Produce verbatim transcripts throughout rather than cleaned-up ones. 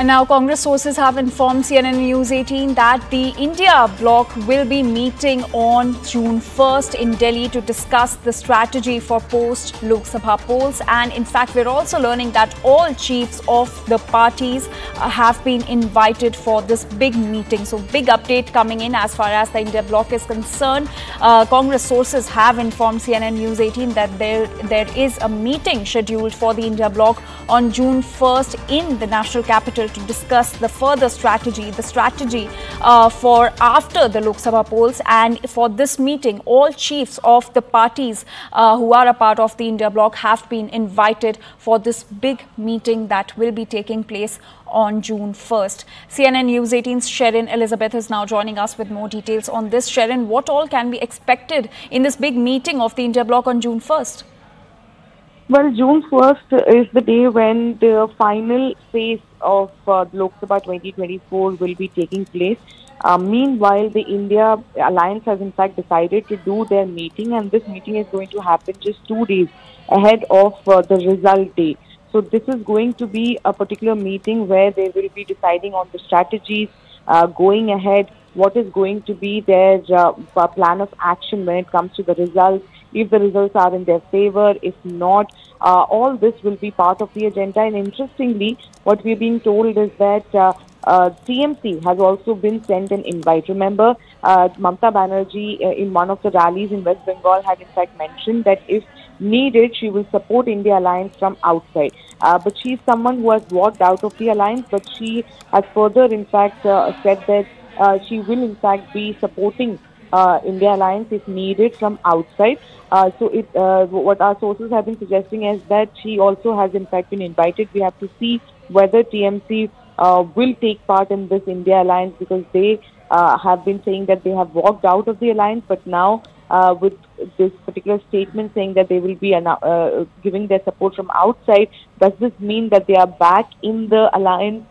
And now Congress sources have informed C N N News eighteen that the India Bloc will be meeting on June first in Delhi to discuss the strategy for post-Lok Sabha polls. And in fact, we're also learning that all chiefs of the parties have been invited for this big meeting. So big update coming in as far as the India Bloc is concerned. Uh, Congress sources have informed C N N News eighteen that there, there is a meeting scheduled for the India Bloc on June first in the national capital to discuss the further strategy, the strategy uh, for after the Lok Sabha polls. And for this meeting, all chiefs of the parties uh, who are a part of the India Bloc have been invited for this big meeting that will be taking place on June first. C N N News eighteen's Sharon Elizabeth is now joining us with more details on this. Sharon, what all can be expected in this big meeting of the India Bloc on June first? Well, June first is the day when the final phase of uh, Lok Sabha twenty twenty-four will be taking place. Uh, meanwhile, the India Alliance has in fact decided to do their meeting, and this meeting is going to happen just two days ahead of uh, the result day. So this is going to be a particular meeting where they will be deciding on the strategies uh, going ahead, what is going to be their uh, plan of action when it comes to the results, if the results are in their favor, if not. Uh, all this will be part of the agenda. And interestingly, what we're being told is that uh, uh, T M C has also been sent an invite. Remember, uh, Mamata Banerjee uh, in one of the rallies in West Bengal had in fact mentioned that if needed, she will support India Alliance from outside. Uh, but she's someone who has walked out of the alliance, but she has further in fact uh, said that uh, she will in fact be supporting Uh, India Alliance if needed from outside. Uh, so it, uh, what our sources have been suggesting is that she also has in fact been invited. We have to see whether T M C uh, will take part in this India Alliance, because they uh, have been saying that they have walked out of the alliance, but now uh, with this particular statement saying that they will be uh, giving their support from outside, does this mean that they are back in the alliance?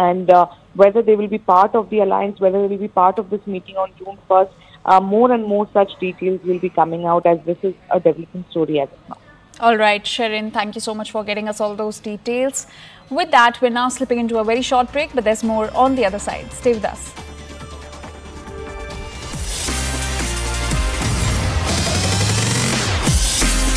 And uh, whether they will be part of the alliance, whether they will be part of this meeting on June first, uh, more and more such details will be coming out, as this is a developing story as of now. All right, Sharon, thank you so much for getting us all those details. With that, we're now slipping into a very short break, but there's more on the other side. Stay with us.